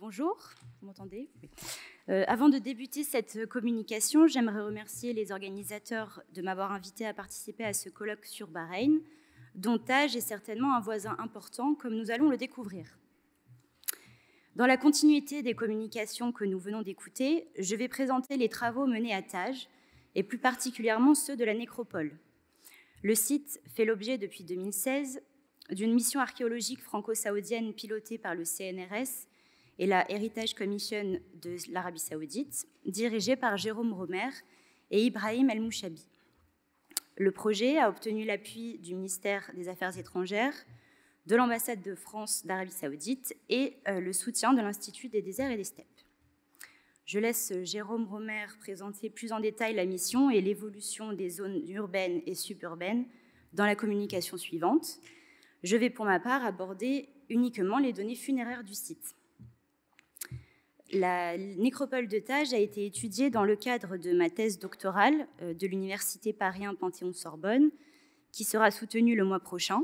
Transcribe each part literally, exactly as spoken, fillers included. Bonjour, vous m'entendez? Oui. Euh, avant de débuter cette communication, j'aimerais remercier les organisateurs de m'avoir invité à participer à ce colloque sur Bahreïn, dont Thaj est certainement un voisin important, comme nous allons le découvrir. Dans la continuité des communications que nous venons d'écouter, je vais présenter les travaux menés à Thaj, et plus particulièrement ceux de la nécropole. Le site fait l'objet depuis deux mille seize d'une mission archéologique franco-saoudienne pilotée par le C N R S et la Heritage Commission de l'Arabie saoudite, dirigée par Jérôme Romer et Ibrahim El-Mouchabi. Le projet a obtenu l'appui du ministère des Affaires étrangères, de l'ambassade de France d'Arabie saoudite et euh, le soutien de l'Institut des déserts et des steppes. Je laisse Jérôme Romer présenter plus en détail la mission et l'évolution des zones urbaines et suburbaines dans la communication suivante. Je vais pour ma part aborder uniquement les données funéraires du site. La nécropole de Thaj a été étudiée dans le cadre de ma thèse doctorale de l'Université Paris un Panthéon-Sorbonne, qui sera soutenue le mois prochain.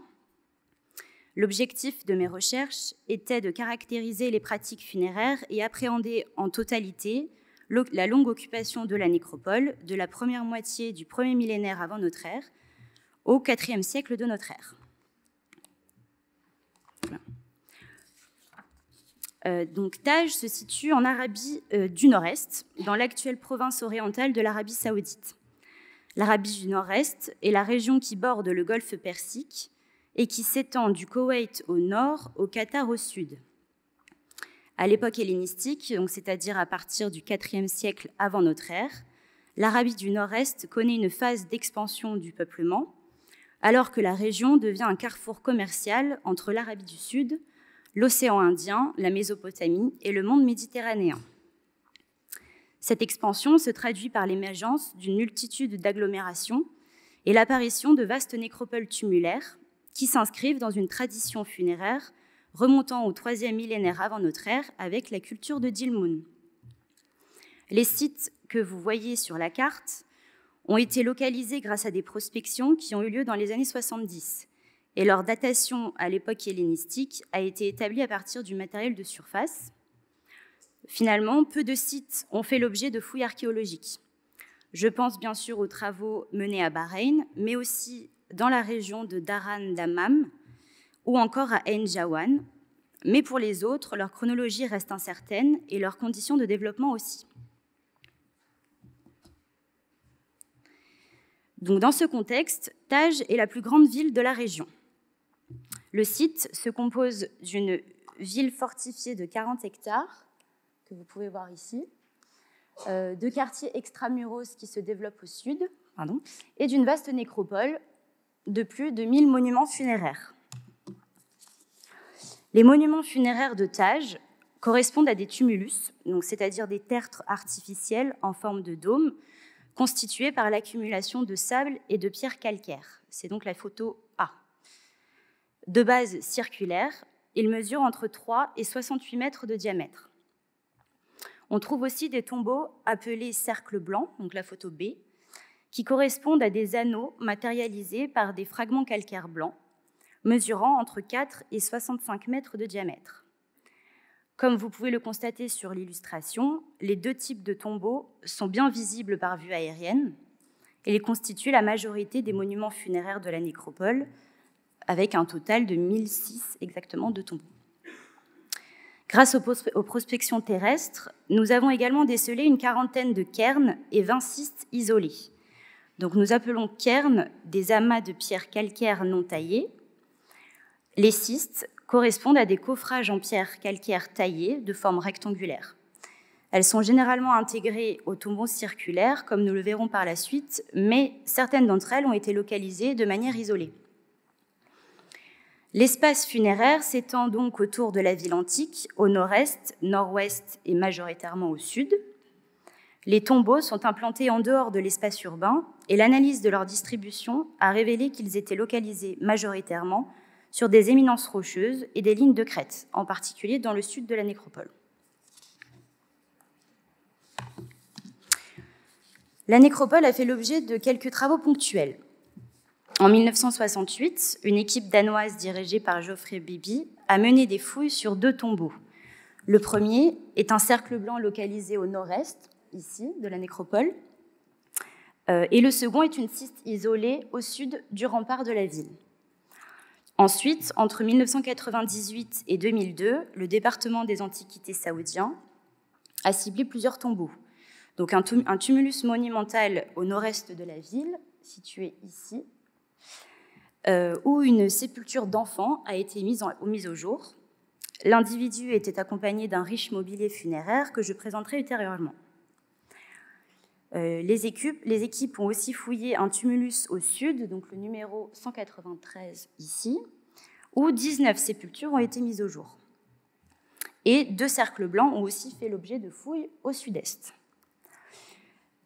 L'objectif de mes recherches était de caractériser les pratiques funéraires et appréhender en totalité la longue occupation de la nécropole de la première moitié du premier millénaire avant notre ère au quatrième siècle de notre ère. Voilà. Euh, donc, Thaj se situe en Arabie euh, du Nord-Est, dans l'actuelle province orientale de l'Arabie saoudite. L'Arabie du Nord-Est est la région qui borde le golfe Persique et qui s'étend du Koweït au nord au Qatar au sud. À l'époque hellénistique, c'est-à-dire à partir du quatrième siècle avant notre ère, l'Arabie du Nord-Est connaît une phase d'expansion du peuplement, alors que la région devient un carrefour commercial entre l'Arabie du Sud, l'océan Indien, la Mésopotamie et le monde méditerranéen. Cette expansion se traduit par l'émergence d'une multitude d'agglomérations et l'apparition de vastes nécropoles tumulaires qui s'inscrivent dans une tradition funéraire remontant au troisième millénaire avant notre ère avec la culture de Dilmun. Les sites que vous voyez sur la carte ont été localisés grâce à des prospections qui ont eu lieu dans les années soixante-dix. Et leur datation à l'époque hellénistique a été établie à partir du matériel de surface. Finalement, peu de sites ont fait l'objet de fouilles archéologiques. Je pense bien sûr aux travaux menés à Bahreïn, mais aussi dans la région de Daran-Damam ou encore à Enjawan. Mais pour les autres, leur chronologie reste incertaine et leurs conditions de développement aussi. Donc, dans ce contexte, Thaj est la plus grande ville de la région. Le site se compose d'une ville fortifiée de quarante hectares, que vous pouvez voir ici, euh, de quartiers extramuros qui se développent au sud, pardon, et d'une vaste nécropole de plus de mille monuments funéraires. Les monuments funéraires de Thaj correspondent à des tumulus, c'est-à-dire des tertres artificiels en forme de dôme, constitués par l'accumulation de sable et de pierres calcaires. C'est donc la photo A. De base circulaire, il mesure entre trois et soixante-huit mètres de diamètre. On trouve aussi des tombeaux appelés cercles blancs, donc la photo B, qui correspondent à des anneaux matérialisés par des fragments calcaires blancs, mesurant entre quatre et soixante-cinq mètres de diamètre. Comme vous pouvez le constater sur l'illustration, les deux types de tombeaux sont bien visibles par vue aérienne et les constituent la majorité des monuments funéraires de la nécropole, avec un total de mille six exactement de tombeaux. Grâce aux prospections terrestres, nous avons également décelé une quarantaine de cairns et vingt-six isolés. Donc nous appelons cairns des amas de pierres calcaires non taillées. Les cystes correspondent à des coffrages en pierre calcaire taillée de forme rectangulaire. Elles sont généralement intégrées aux tombeaux circulaires, comme nous le verrons par la suite, mais certaines d'entre elles ont été localisées de manière isolée. L'espace funéraire s'étend donc autour de la ville antique, au nord-est, nord-ouest et majoritairement au sud. Les tombeaux sont implantés en dehors de l'espace urbain et l'analyse de leur distribution a révélé qu'ils étaient localisés majoritairement sur des éminences rocheuses et des lignes de crête, en particulier dans le sud de la nécropole. La nécropole a fait l'objet de quelques travaux ponctuels. En mille neuf cent soixante-huit, une équipe danoise dirigée par Geoffrey Bibby a mené des fouilles sur deux tombeaux, Le premier est un cercle blanc localisé au nord-est, ici, de la nécropole, euh, et le second est une ciste isolée au sud du rempart de la ville. Ensuite, entre mille neuf cent quatre-vingt-dix-huit et deux mille deux, le département des Antiquités saoudiens a ciblé plusieurs tombeaux. Donc un, tum un tumulus monumental au nord-est de la ville, situé ici, euh, où une sépulture d'enfants a été mise, en, mise au jour. L'individu était accompagné d'un riche mobilier funéraire que je présenterai ultérieurement. Euh, les, équipes, les équipes ont aussi fouillé un tumulus au sud, donc le numéro cent quatre-vingt-treize ici, où dix-neuf sépultures ont été mises au jour. Et deux cercles blancs ont aussi fait l'objet de fouilles au sud-est.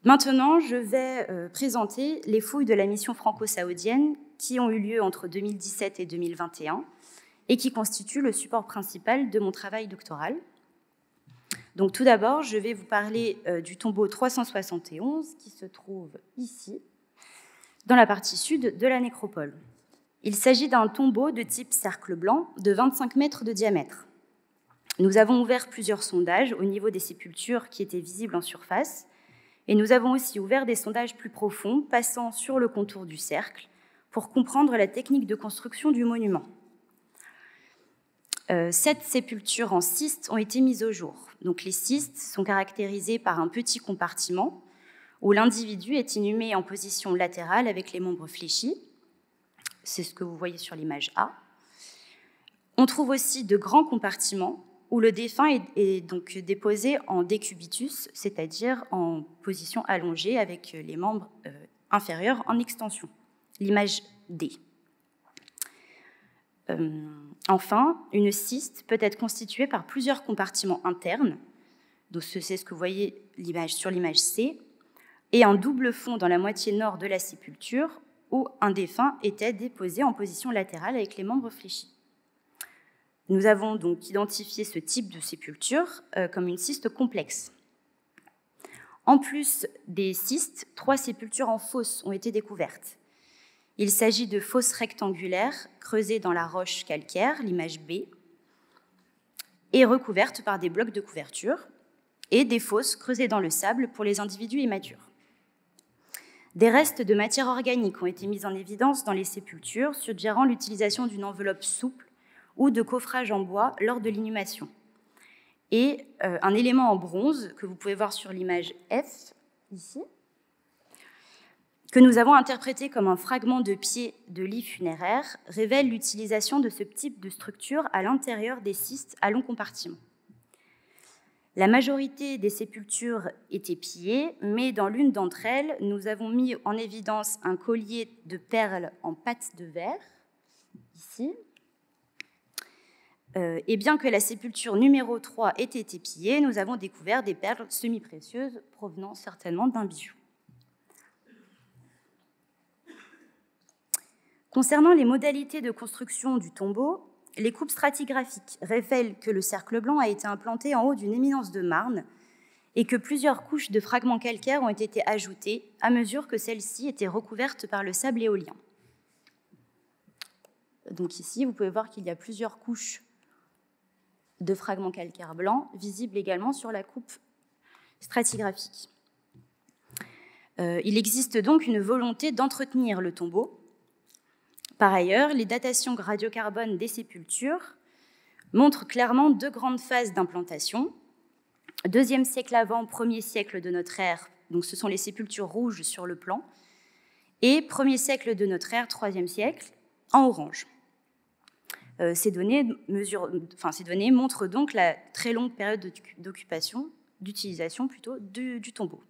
Maintenant, je vais euh, présenter les fouilles de la mission franco-saoudienne qui ont eu lieu entre deux mille dix-sept et deux mille vingt et un et qui constituent le support principal de mon travail doctoral. Donc, tout d'abord, je vais vous parler euh, du tombeau trois cent soixante et onze qui se trouve ici, dans la partie sud de la nécropole. Il s'agit d'un tombeau de type cercle blanc de vingt-cinq mètres de diamètre. Nous avons ouvert plusieurs sondages au niveau des sépultures qui étaient visibles en surface. Et nous avons aussi ouvert des sondages plus profonds, passant sur le contour du cercle, pour comprendre la technique de construction du monument. Euh, sept sépultures en cystes ont été mises au jour. Donc, les cystes sont caractérisées par un petit compartiment où l'individu est inhumé en position latérale avec les membres fléchis. C'est ce que vous voyez sur l'image A. On trouve aussi de grands compartiments où le défunt est, est donc déposé en décubitus, c'est-à-dire en position allongée avec les membres euh, inférieurs en extension, l'image D. Euh, enfin, une ciste peut être constituée par plusieurs compartiments internes, donc c'est ce que vous voyez sur l'image C, et un double fond dans la moitié nord de la sépulture où un défunt était déposé en position latérale avec les membres fléchis. Nous avons donc identifié ce type de sépulture euh, comme une ciste complexe. En plus des cystes, trois sépultures en fosse ont été découvertes. Il s'agit de fosses rectangulaires creusées dans la roche calcaire, l'image B, et recouvertes par des blocs de couverture, et des fosses creusées dans le sable pour les individus immatures. Des restes de matière organique ont été mis en évidence dans les sépultures, suggérant l'utilisation d'une enveloppe souple ou de coffrage en bois lors de l'inhumation. Et euh, un élément en bronze, que vous pouvez voir sur l'image F, ici, que nous avons interprété comme un fragment de pied de lit funéraire, révèle l'utilisation de ce type de structure à l'intérieur des cystes à long compartiment. La majorité des sépultures étaient pillées, mais dans l'une d'entre elles, nous avons mis en évidence un collier de perles en pâte de verre, ici. Euh, et bien que la sépulture numéro trois ait été pillée, nous avons découvert des perles semi-précieuses provenant certainement d'un bijou. Concernant les modalités de construction du tombeau, les coupes stratigraphiques révèlent que le cercle blanc a été implanté en haut d'une éminence de marne et que plusieurs couches de fragments calcaires ont été ajoutées à mesure que celles-ci étaient recouvertes par le sable éolien. Donc ici, vous pouvez voir qu'il y a plusieurs couches de fragments calcaires blancs, visibles également sur la coupe stratigraphique. Euh, il existe donc une volonté d'entretenir le tombeau. Par ailleurs, les datations radiocarbone des sépultures montrent clairement deux grandes phases d'implantation. Deuxième siècle avant, premier siècle de notre ère, donc ce sont les sépultures rouges sur le plan, et premier siècle de notre ère, troisième siècle, en orange. Euh, ces, données mesure, enfin, ces données montrent donc la très longue période d'occupation, d'utilisation plutôt, du, du tombeau.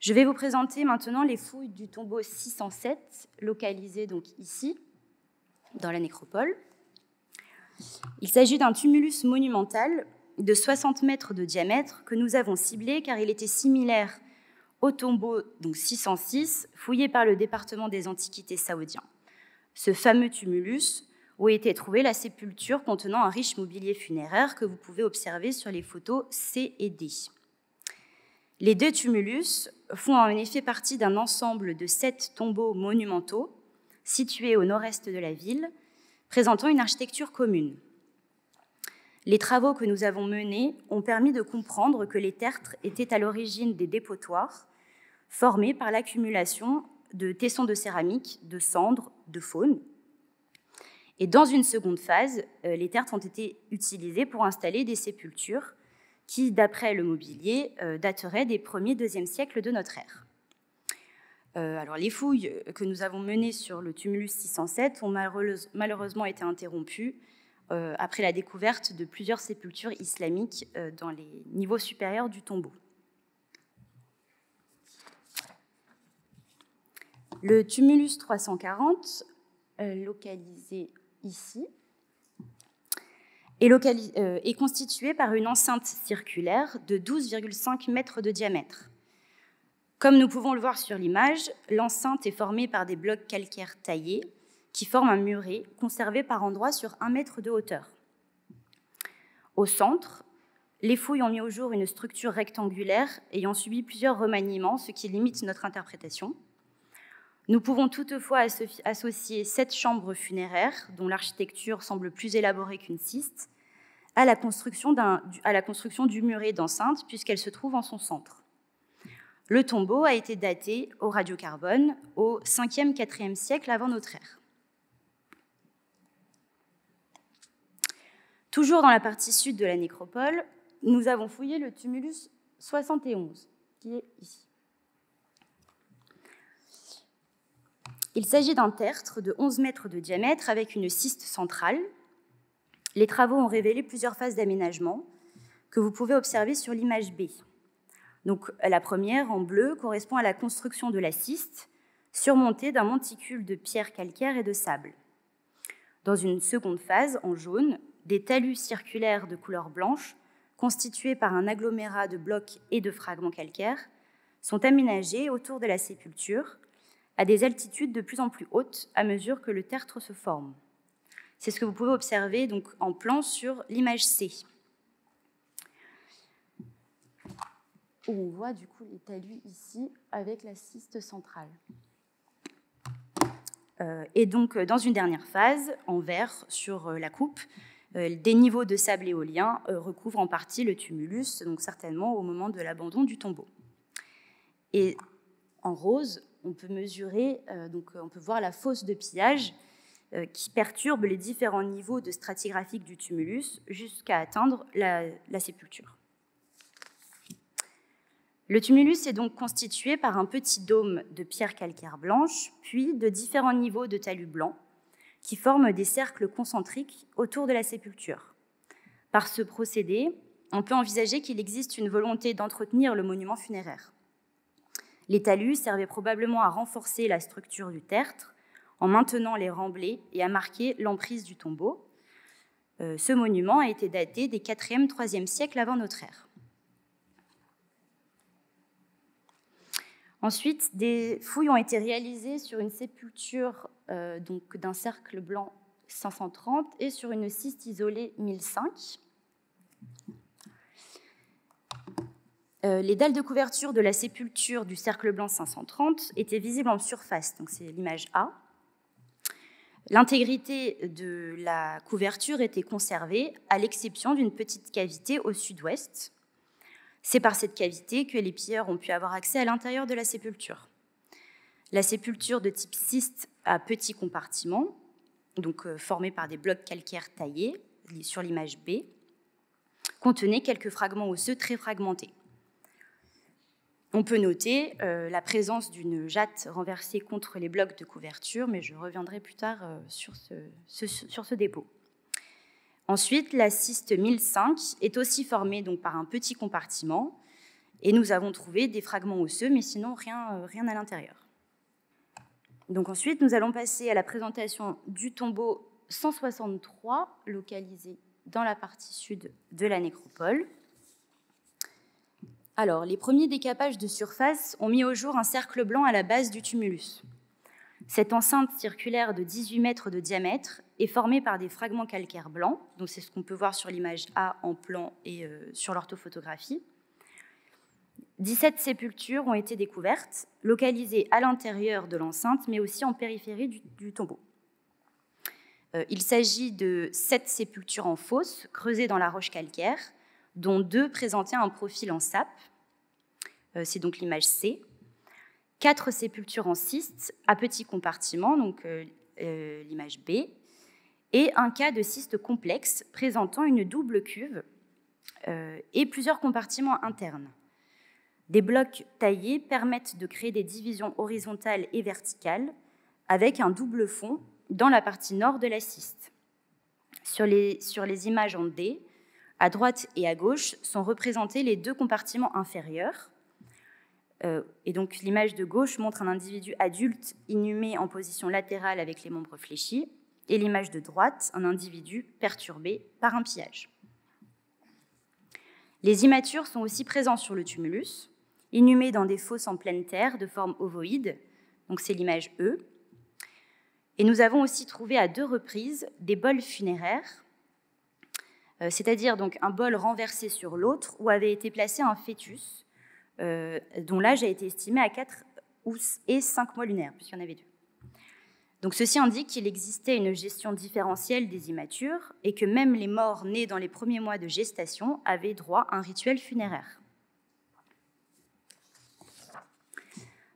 Je vais vous présenter maintenant les fouilles du tombeau six cent sept, localisé donc ici, dans la nécropole. Il s'agit d'un tumulus monumental de soixante mètres de diamètre que nous avons ciblé car il était similaire au tombeau donc six cent six, fouillé par le département des Antiquités saoudiens. Ce fameux tumulus où a été trouvée la sépulture contenant un riche mobilier funéraire que vous pouvez observer sur les photos C et D. Les deux tumulus font en effet partie d'un ensemble de sept tombeaux monumentaux situés au nord-est de la ville, présentant une architecture commune. Les travaux que nous avons menés ont permis de comprendre que les tertres étaient à l'origine des dépotoirs formés par l'accumulation de tessons de céramique, de cendres, de faune. Et dans une seconde phase, les tertres ont été utilisés pour installer des sépultures qui, d'après le mobilier, dateraient des premiers deuxième siècles de notre ère. Euh, alors, les fouilles que nous avons menées sur le tumulus six cent sept ont malheureusement été interrompues euh, après la découverte de plusieurs sépultures islamiques euh, dans les niveaux supérieurs du tombeau. Le tumulus trois cent quarante, euh, localisé ici, est, localis euh, est constitué par une enceinte circulaire de douze virgule cinq mètres de diamètre. Comme nous pouvons le voir sur l'image, l'enceinte est formée par des blocs calcaires taillés qui forment un muret conservé par endroits sur un mètre de hauteur. Au centre, les fouilles ont mis au jour une structure rectangulaire ayant subi plusieurs remaniements, ce qui limite notre interprétation. Nous pouvons toutefois associer sept chambres funéraires, dont l'architecture semble plus élaborée qu'une ciste, à la construction d'un, à la construction du muret d'enceinte, puisqu'elle se trouve en son centre. Le tombeau a été daté au radiocarbone au cinquième quatrième siècle avant notre ère. Toujours dans la partie sud de la nécropole, nous avons fouillé le tumulus soixante et onze, qui est ici. Il s'agit d'un tertre de onze mètres de diamètre avec une ciste centrale. Les travaux ont révélé plusieurs phases d'aménagement que vous pouvez observer sur l'image B. Donc, la première, en bleu, correspond à la construction de la ciste, surmontée d'un monticule de pierres calcaires et de sable. Dans une seconde phase, en jaune, des talus circulaires de couleur blanche, constitués par un agglomérat de blocs et de fragments calcaires, sont aménagés autour de la sépulture, à des altitudes de plus en plus hautes à mesure que le tertre se forme. C'est ce que vous pouvez observer donc, en plan sur l'image C, où on voit du coup les talus ici avec la ciste centrale. Euh, et donc, dans une dernière phase, en vert sur euh, la coupe, euh, des niveaux de sable éolien euh, recouvrent en partie le tumulus, donc certainement au moment de l'abandon du tombeau. Et en rose, on peut mesurer, euh, donc on peut voir la fosse de pillage euh, qui perturbe les différents niveaux de stratigraphique du tumulus jusqu'à atteindre la, la sépulture. Le tumulus est donc constitué par un petit dôme de pierres calcaires blanches, puis de différents niveaux de talus blancs qui forment des cercles concentriques autour de la sépulture. Par ce procédé, on peut envisager qu'il existe une volonté d'entretenir le monument funéraire. Les talus servaient probablement à renforcer la structure du tertre en maintenant les remblais et à marquer l'emprise du tombeau. Euh, ce monument a été daté des quatrième troisième siècles avant notre ère. Ensuite, des fouilles ont été réalisées sur une sépulture euh, d'un cercle blanc cinq cent trente et sur une ciste isolée mille cinq. Euh, les dalles de couverture de la sépulture du cercle blanc cinq cent trente étaient visibles en surface, donc c'est l'image A. L'intégrité de la couverture était conservée, à l'exception d'une petite cavité au sud-ouest. C'est par cette cavité que les pilleurs ont pu avoir accès à l'intérieur de la sépulture. La sépulture de type ciste a petits compartiments, donc formés par des blocs calcaires taillés, sur l'image B, contenait quelques fragments osseux très fragmentés. On peut noter euh, la présence d'une jatte renversée contre les blocs de couverture, mais je reviendrai plus tard euh, sur, ce, ce, sur ce dépôt. Ensuite, la ciste mille cinq est aussi formée donc, par un petit compartiment et nous avons trouvé des fragments osseux, mais sinon rien, euh, rien à l'intérieur. Donc ensuite, nous allons passer à la présentation du tombeau cent soixante-trois, localisé dans la partie sud de la nécropole. Alors, les premiers décapages de surface ont mis au jour un cercle blanc à la base du tumulus. Cette enceinte circulaire de dix-huit mètres de diamètre est formée par des fragments calcaires blancs, donc c'est ce qu'on peut voir sur l'image A en plan et euh, sur l'orthophotographie. dix-sept sépultures ont été découvertes, localisées à l'intérieur de l'enceinte, mais aussi en périphérie du, du tombeau. Euh, il s'agit de sept sépultures en fosse creusées dans la roche calcaire, dont deux présentaient un profil en sap, euh, c'est donc l'image C, quatre sépultures en cyste à petits compartiments, donc euh, euh, l'image B, et un cas de cyste complexe présentant une double cuve euh, et plusieurs compartiments internes. Des blocs taillés permettent de créer des divisions horizontales et verticales avec un double fond dans la partie nord de la cyste. Sur les, sur les images en D, à droite et à gauche sont représentés les deux compartiments inférieurs. Euh, et donc l'image de gauche montre un individu adulte inhumé en position latérale avec les membres fléchis, et l'image de droite, un individu perturbé par un pillage. Les immatures sont aussi présents sur le tumulus, inhumés dans des fosses en pleine terre de forme ovoïde, donc c'est l'image E. Et nous avons aussi trouvé à deux reprises des bols funéraires, euh, c'est-à-dire donc un bol renversé sur l'autre où avait été placé un fœtus, euh, dont l'âge a été estimé à quatre et cinq mois lunaires, puisqu'il y en avait deux. Donc ceci indique qu'il existait une gestion différentielle des immatures et que même les morts nés dans les premiers mois de gestation avaient droit à un rituel funéraire.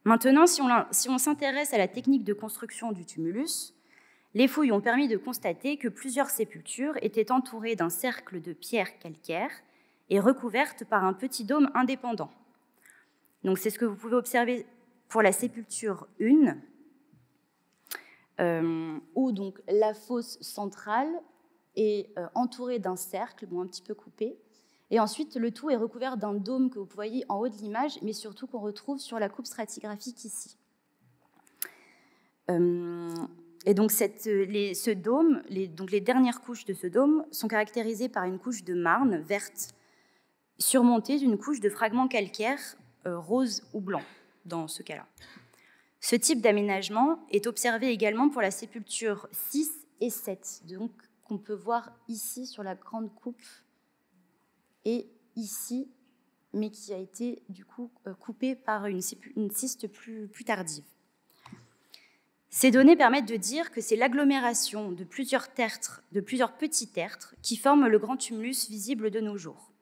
Maintenant, si on, si on s'intéresse à la technique de construction du tumulus, les fouilles ont permis de constater que plusieurs sépultures étaient entourées d'un cercle de pierres calcaires et recouvertes par un petit dôme indépendant. Donc c'est ce que vous pouvez observer pour la sépulture un, Euh, où donc la fosse centrale est euh, entourée d'un cercle, bon, un petit peu coupé, et ensuite le tout est recouvert d'un dôme que vous voyez en haut de l'image, mais surtout qu'on retrouve sur la coupe stratigraphique ici. Euh, et donc cette, les, ce dôme, les, donc les dernières couches de ce dôme sont caractérisées par une couche de marne verte, surmontée d'une couche de fragments calcaires euh, rose ou blanc, dans ce cas-là. Ce type d'aménagement est observé également pour la sépulture six et sept, donc qu'on peut voir ici sur la grande coupe et ici, mais qui a été du coup coupée par une, une cyste plus, plus tardive. Ces données permettent de dire que c'est l'agglomération de plusieurs tertres, de plusieurs petits tertres qui forment le grand tumulus visible de nos jours.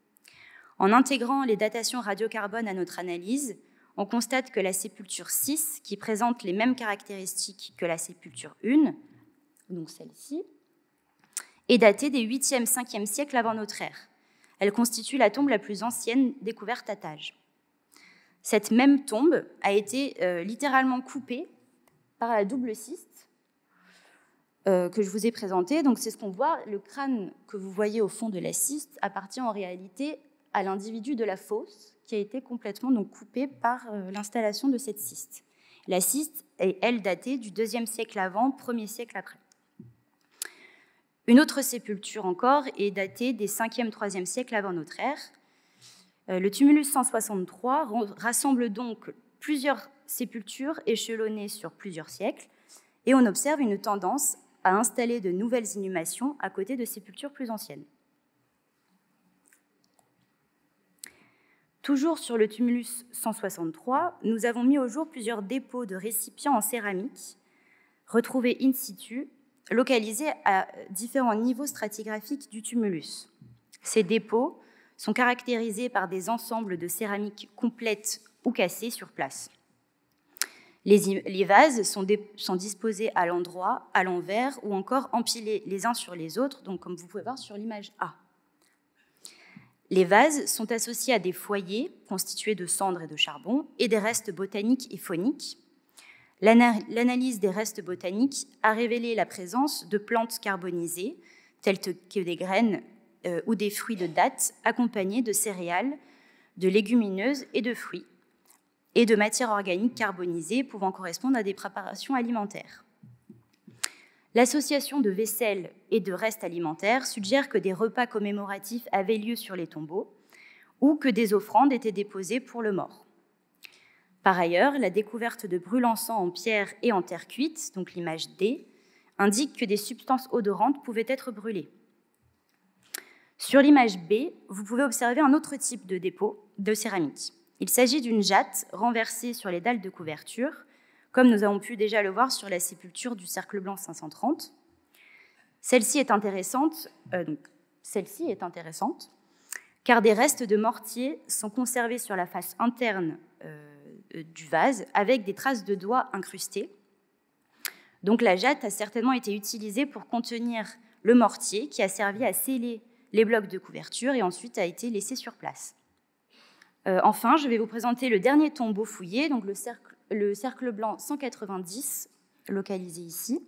En intégrant les datations radiocarbone à notre analyse, on constate que la sépulture six, qui présente les mêmes caractéristiques que la sépulture un, donc celle-ci, est datée des huitième à cinquième siècles avant notre ère. Elle constitue la tombe la plus ancienne découverte à Thaj. Cette même tombe a été euh, littéralement coupée par la double cyste euh, que je vous ai présentée. Donc c'est ce qu'on voit, le crâne que vous voyez au fond de la cyste appartient en réalité à l'individu de la fosse, qui a été complètement donc coupée par l'installation de cette cyste. La cyste est, elle, datée du deuxième siècle avant, premier siècle après. Une autre sépulture encore est datée des cinquième, troisième siècle avant notre ère. Le tumulus cent soixante-trois rassemble donc plusieurs sépultures échelonnées sur plusieurs siècles, et on observe une tendance à installer de nouvelles inhumations à côté de sépultures plus anciennes. Toujours sur le tumulus cent soixante-trois, nous avons mis au jour plusieurs dépôts de récipients en céramique, retrouvés in situ, localisés à différents niveaux stratigraphiques du tumulus. Ces dépôts sont caractérisés par des ensembles de céramique complètes ou cassées sur place. Les, les vases sont, dé, sont disposés à l'endroit, à l'envers, ou encore empilés les uns sur les autres, donc comme vous pouvez voir sur l'image A. Les vases sont associés à des foyers constitués de cendres et de charbon et des restes botaniques et fauniques. L'analyse des restes botaniques a révélé la présence de plantes carbonisées, telles que des graines euh, ou des fruits de dattes, accompagnés de céréales, de légumineuses et de fruits, et de matières organiques carbonisées pouvant correspondre à des préparations alimentaires. L'association de vaisselle et de restes alimentaires suggère que des repas commémoratifs avaient lieu sur les tombeaux ou que des offrandes étaient déposées pour le mort. Par ailleurs, la découverte de brûle-encens en pierre et en terre cuite, donc l'image D, indique que des substances odorantes pouvaient être brûlées. Sur l'image B, vous pouvez observer un autre type de dépôt de céramique. Il s'agit d'une jatte renversée sur les dalles de couverture, comme nous avons pu déjà le voir sur la sépulture du cercle blanc cinq cent trente. Celle-ci est intéressante, euh, donc, celle-ci est intéressante, car des restes de mortier sont conservés sur la face interne euh, du vase avec des traces de doigts incrustées. Donc la jatte a certainement été utilisée pour contenir le mortier qui a servi à sceller les blocs de couverture et ensuite a été laissé sur place. Euh, enfin, je vais vous présenter le dernier tombeau fouillé, donc le cercle, le cercle blanc cent quatre-vingt-dix, localisé ici.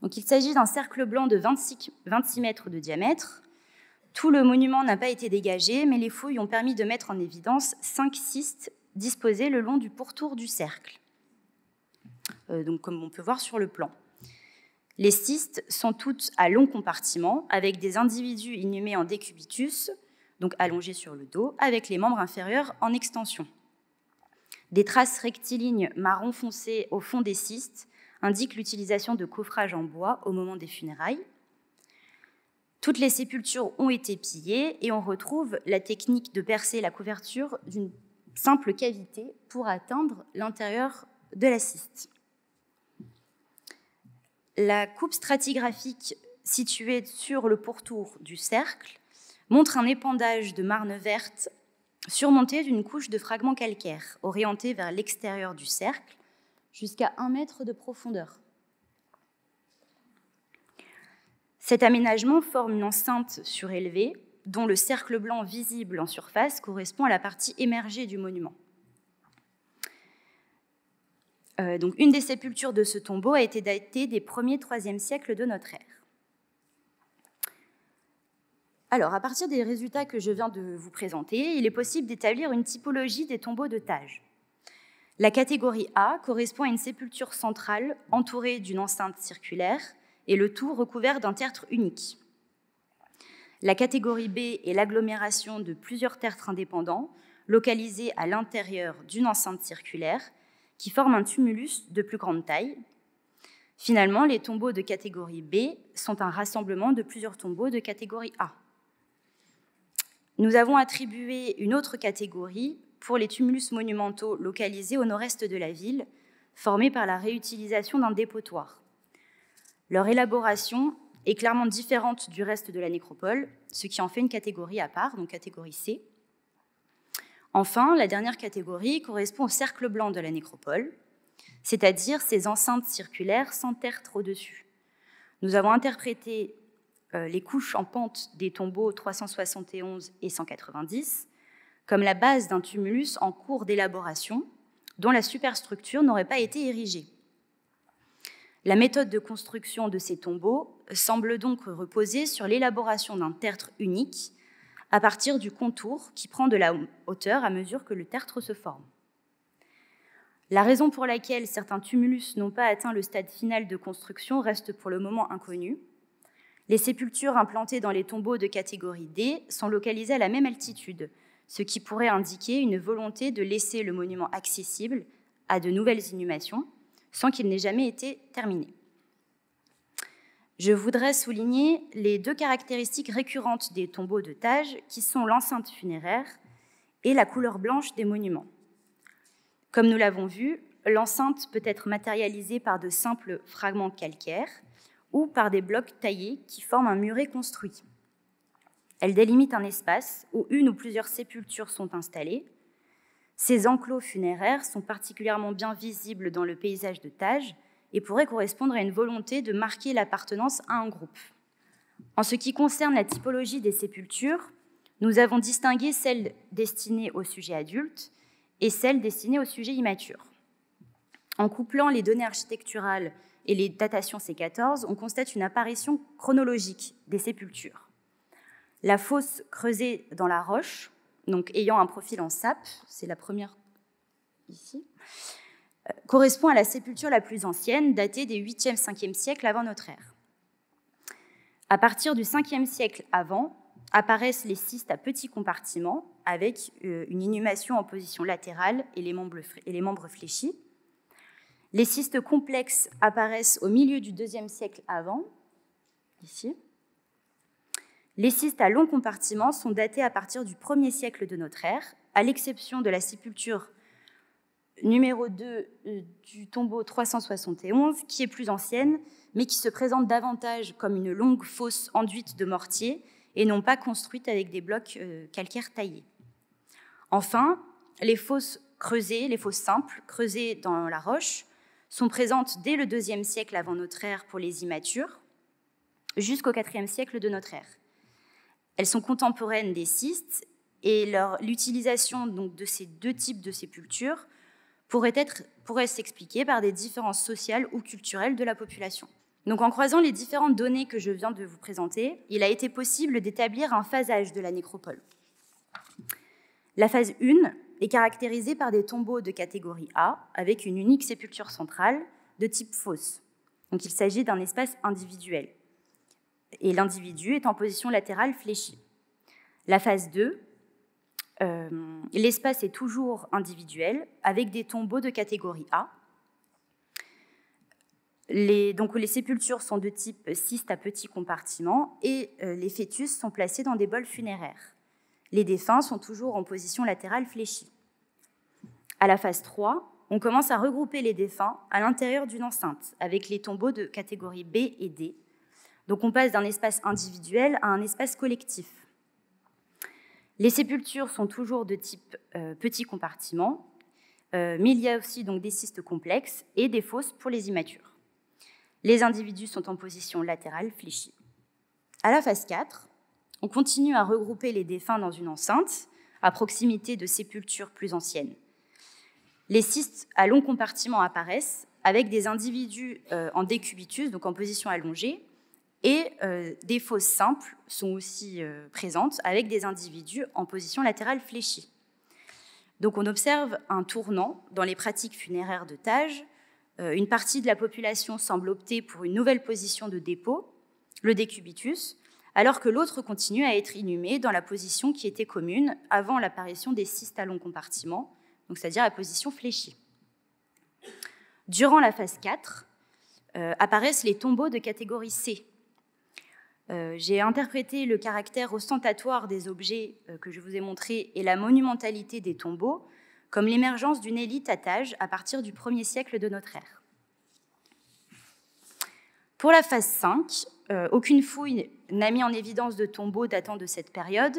Donc, il s'agit d'un cercle blanc de vingt-six mètres de diamètre. Tout le monument n'a pas été dégagé, mais les fouilles ont permis de mettre en évidence cinq cystes disposés le long du pourtour du cercle, euh, donc, comme on peut voir sur le plan. Les cystes sont toutes à long compartiment, avec des individus inhumés en décubitus, donc allongés sur le dos, avec les membres inférieurs en extension. Des traces rectilignes marron foncé au fond des cystes indiquent l'utilisation de coffrages en bois au moment des funérailles. Toutes les sépultures ont été pillées et on retrouve la technique de percer la couverture d'une simple cavité pour atteindre l'intérieur de la cyste. La coupe stratigraphique située sur le pourtour du cercle montre un épandage de marne verte surmonté d'une couche de fragments calcaires orientés vers l'extérieur du cercle jusqu'à un mètre de profondeur. Cet aménagement forme une enceinte surélevée dont le cercle blanc visible en surface correspond à la partie émergée du monument. Euh, donc, une des sépultures de ce tombeau a été datée des premiers troisième siècle de notre ère. Alors, à partir des résultats que je viens de vous présenter, il est possible d'établir une typologie des tombeaux de Thaj. La catégorie A correspond à une sépulture centrale entourée d'une enceinte circulaire et le tout recouvert d'un tertre unique. La catégorie B est l'agglomération de plusieurs tertres indépendants localisés à l'intérieur d'une enceinte circulaire qui forment un tumulus de plus grande taille. Finalement, les tombeaux de catégorie B sont un rassemblement de plusieurs tombeaux de catégorie A. Nous avons attribué une autre catégorie pour les tumulus monumentaux localisés au nord-est de la ville, formés par la réutilisation d'un dépotoir. Leur élaboration est clairement différente du reste de la nécropole, ce qui en fait une catégorie à part, donc catégorie C. Enfin, la dernière catégorie correspond au cercle blanc de la nécropole, c'est-à-dire ces enceintes circulaires sans tertre au-dessus. Nous avons interprété euh, les couches en pente des tombeaux trois cent soixante et onze et cent quatre-vingt-dix comme la base d'un tumulus en cours d'élaboration dont la superstructure n'aurait pas été érigée. La méthode de construction de ces tombeaux semble donc reposer sur l'élaboration d'un tertre unique à partir du contour qui prend de la hauteur à mesure que le tertre se forme. La raison pour laquelle certains tumulus n'ont pas atteint le stade final de construction reste pour le moment inconnue. Les sépultures implantées dans les tombeaux de catégorie D sont localisées à la même altitude, ce qui pourrait indiquer une volonté de laisser le monument accessible à de nouvelles inhumations, sans qu'il n'ait jamais été terminé. Je voudrais souligner les deux caractéristiques récurrentes des tombeaux de Thaj, qui sont l'enceinte funéraire et la couleur blanche des monuments. Comme nous l'avons vu, l'enceinte peut être matérialisée par de simples fragments calcaires ou par des blocs taillés qui forment un muret construit. Elle délimite un espace où une ou plusieurs sépultures sont installées. Ces enclos funéraires sont particulièrement bien visibles dans le paysage de Thaj, et pourrait correspondre à une volonté de marquer l'appartenance à un groupe. En ce qui concerne la typologie des sépultures, nous avons distingué celles destinées aux sujets adultes et celles destinées aux sujets immatures. En couplant les données architecturales et les datations C quatorze, on constate une apparition chronologique des sépultures. La fosse creusée dans la roche, donc ayant un profil en sape, c'est la première ici, correspond à la sépulture la plus ancienne, datée des huitième à cinquième siècle avant notre ère. À partir du cinquième siècle avant, apparaissent les cystes à petits compartiments, avec une inhumation en position latérale et les membres fléchis. Les cystes complexes apparaissent au milieu du deuxième siècle avant, ici. Les cystes à long compartiment sont datés à partir du premier siècle de notre ère, à l'exception de la sépulture numéro deux du tombeau trois cent soixante et onze, qui est plus ancienne, mais qui se présente davantage comme une longue fosse enduite de mortier et non pas construite avec des blocs calcaires taillés. Enfin, les fosses creusées, les fosses simples, creusées dans la roche, sont présentes dès le deuxième siècle avant notre ère pour les immatures, jusqu'au quatrième siècle de notre ère. Elles sont contemporaines des scystes et l'utilisation de ces deux types de sépultures pourrait, pourrait s'expliquer par des différences sociales ou culturelles de la population. Donc, en croisant les différentes données que je viens de vous présenter, il a été possible d'établir un phasage de la nécropole. La phase un est caractérisée par des tombeaux de catégorie A avec une unique sépulture centrale de type fosse. Donc, il s'agit d'un espace individuel et l'individu est en position latérale fléchie. La phase deux, euh, l'espace est toujours individuel avec des tombeaux de catégorie A. Les, donc, les sépultures sont de type cyste à petits compartiments et euh, les fœtus sont placés dans des bols funéraires. Les défunts sont toujours en position latérale fléchie. À la phase trois, on commence à regrouper les défunts à l'intérieur d'une enceinte avec les tombeaux de catégorie B et D. Donc, on passe d'un espace individuel à un espace collectif. Les sépultures sont toujours de type euh, petit compartiment, euh, mais il y a aussi donc, des cystes complexes et des fosses pour les immatures. Les individus sont en position latérale fléchie. À la phase quatre, on continue à regrouper les défunts dans une enceinte à proximité de sépultures plus anciennes. Les cystes à long compartiment apparaissent avec des individus euh, en décubitus, donc en position allongée, et euh, des fosses simples sont aussi euh, présentes avec des individus en position latérale fléchie. Donc on observe un tournant dans les pratiques funéraires de Thaj. Euh, une partie de la population semble opter pour une nouvelle position de dépôt, le décubitus, alors que l'autre continue à être inhumé dans la position qui était commune avant l'apparition des cystes à long compartiment, c'est-à-dire la position fléchie. Durant la phase quatre, euh, apparaissent les tombeaux de catégorie C. Euh, j'ai interprété le caractère ostentatoire des objets euh, que je vous ai montrés et la monumentalité des tombeaux comme l'émergence d'une élite à Thaj à partir du premier siècle de notre ère. Pour la phase cinq, euh, aucune fouille n'a mis en évidence de tombeaux datant de cette période,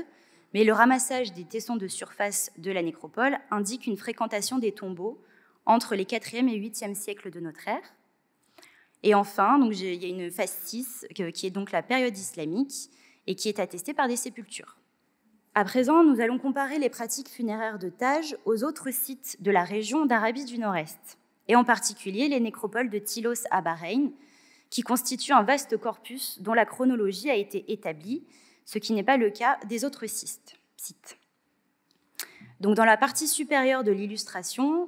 mais le ramassage des tessons de surface de la nécropole indique une fréquentation des tombeaux entre les quatrième et huitième siècles de notre ère. Et enfin, donc, il y a une phase six, qui est donc la période islamique, et qui est attestée par des sépultures. À présent, nous allons comparer les pratiques funéraires de Thaj aux autres sites de la région d'Arabie du Nord-Est, et en particulier les nécropoles de Tylos à Bahreïn, qui constituent un vaste corpus dont la chronologie a été établie, ce qui n'est pas le cas des autres sites. Donc, dans la partie supérieure de l'illustration,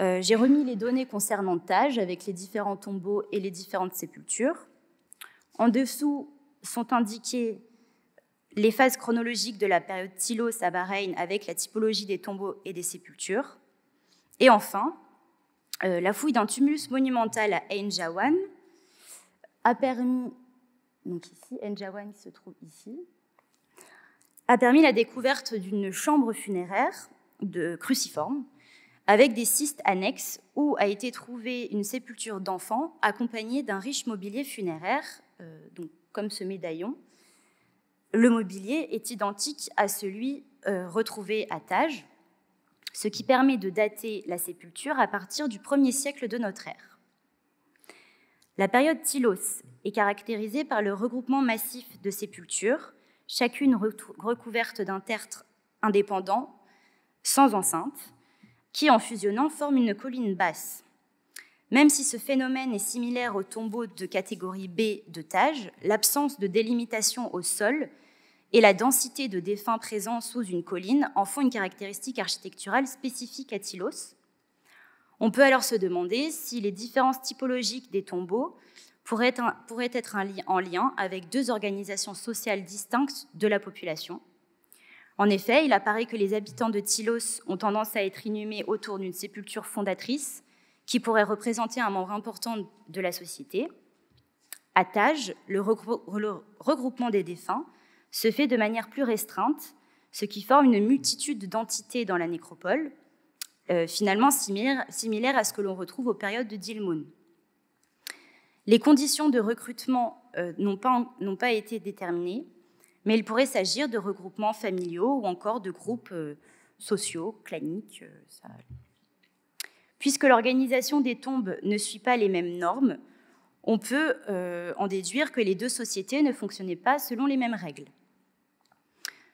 Euh, j'ai remis les données concernant Thaj avec les différents tombeaux et les différentes sépultures. En dessous sont indiquées les phases chronologiques de la période Tylos à Bahreïn avec la typologie des tombeaux et des sépultures. Et enfin, euh, la fouille d'un tumulus monumental à Enjawan a permis, donc ici, Enjawan se trouve ici, a permis la découverte d'une chambre funéraire de cruciforme avec des cystes annexes où a été trouvée une sépulture d'enfants accompagnée d'un riche mobilier funéraire, euh, donc comme ce médaillon. Le mobilier est identique à celui euh, retrouvé à Thaj, ce qui permet de dater la sépulture à partir du premier siècle de notre ère. La période Tylos est caractérisée par le regroupement massif de sépultures, chacune recouverte d'un tertre indépendant, sans enceinte, qui, en fusionnant, forment une colline basse. Même si ce phénomène est similaire aux tombeaux de catégorie B de Thaj, l'absence de délimitation au sol et la densité de défunts présents sous une colline en font une caractéristique architecturale spécifique à Tylos. On peut alors se demander si les différences typologiques des tombeaux pourraient être, un, pourraient être un li- en lien avec deux organisations sociales distinctes de la population. En effet, il apparaît que les habitants de Tylos ont tendance à être inhumés autour d'une sépulture fondatrice qui pourrait représenter un membre important de la société. À Thaj, le regroupement des défunts se fait de manière plus restreinte, ce qui forme une multitude d'entités dans la nécropole, euh, finalement similaire, similaire à ce que l'on retrouve aux périodes de Dilmun. Les conditions de recrutement euh, n'ont pas, n'ont pas été déterminées, mais il pourrait s'agir de regroupements familiaux ou encore de groupes euh, sociaux, claniques. Euh, ça... Puisque l'organisation des tombes ne suit pas les mêmes normes, on peut euh, en déduire que les deux sociétés ne fonctionnaient pas selon les mêmes règles.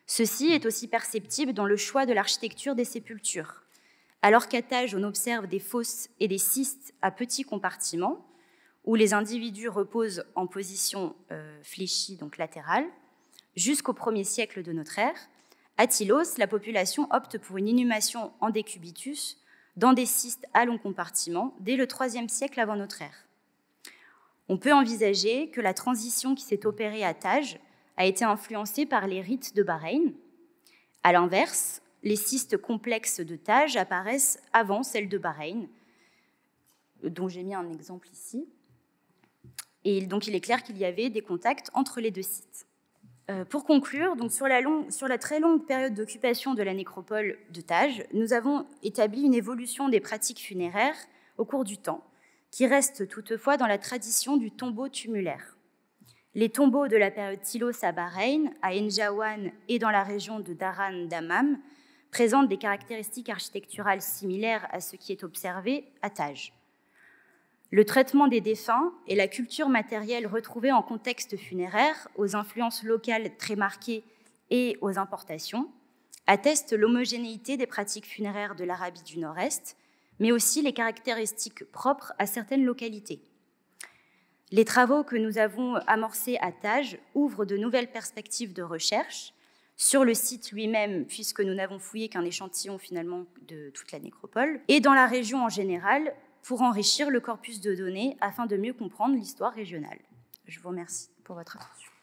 Ceci est aussi perceptible dans le choix de l'architecture des sépultures. Alors qu'à Thaj, on observe des fosses et des cystes à petits compartiments, où les individus reposent en position euh, fléchie, donc latérale, jusqu'au premier siècle de notre ère, à Tylos, la population opte pour une inhumation en décubitus dans des cystes à long compartiment dès le troisième siècle avant notre ère. On peut envisager que la transition qui s'est opérée à Thaj a été influencée par les rites de Bahreïn. À l'inverse, les cystes complexes de Thaj apparaissent avant celles de Bahreïn, dont j'ai mis un exemple ici. Et donc, il est clair qu'il y avait des contacts entre les deux sites. Euh, pour conclure, donc sur, la long, sur la très longue période d'occupation de la nécropole de Thaj, nous avons établi une évolution des pratiques funéraires au cours du temps, qui reste toutefois dans la tradition du tombeau tumulaire. Les tombeaux de la période Tylos à Bahreïn, à Enjawan et dans la région de Daran-Damam présentent des caractéristiques architecturales similaires à ce qui est observé à Thaj. Le traitement des défunts et la culture matérielle retrouvée en contexte funéraire, aux influences locales très marquées et aux importations, attestent l'homogénéité des pratiques funéraires de l'Arabie du Nord-Est, mais aussi les caractéristiques propres à certaines localités. Les travaux que nous avons amorcés à Thaj ouvrent de nouvelles perspectives de recherche sur le site lui-même, puisque nous n'avons fouillé qu'un échantillon finalement de toute la nécropole, et dans la région en général, pour enrichir le corpus de données afin de mieux comprendre l'histoire régionale. Je vous remercie pour votre attention.